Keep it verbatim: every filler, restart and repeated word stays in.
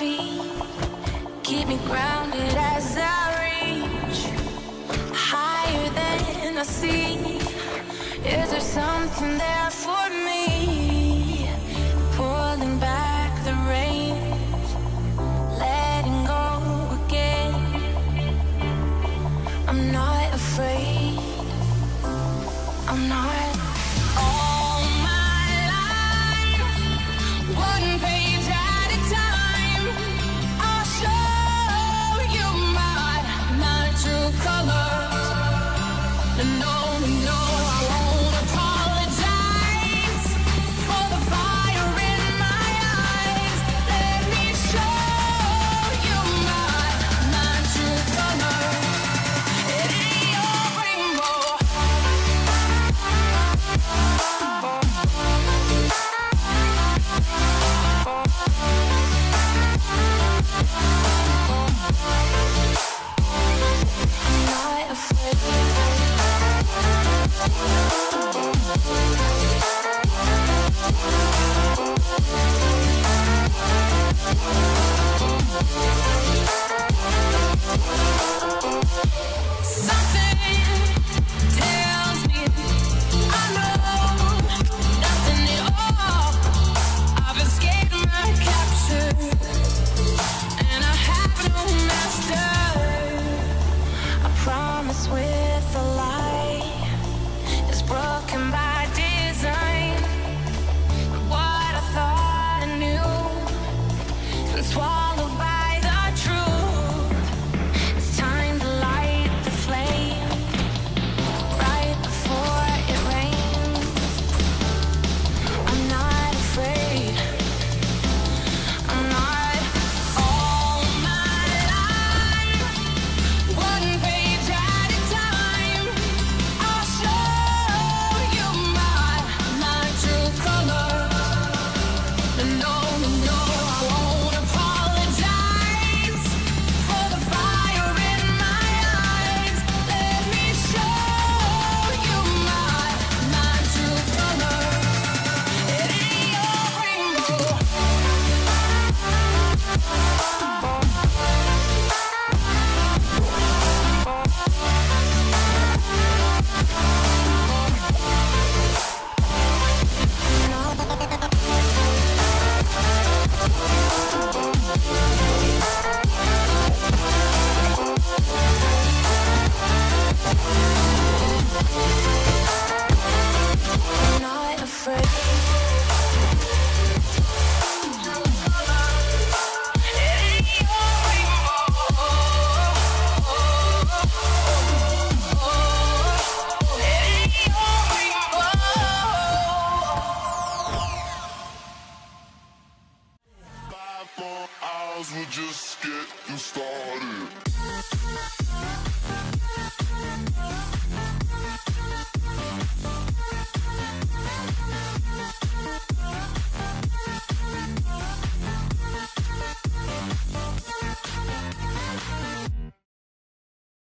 feet, keep me grounded as I reach higher than I see. Is there something there for me? Pulling back the reins, letting go again. I'm not afraid, I'm not. We're just getting started.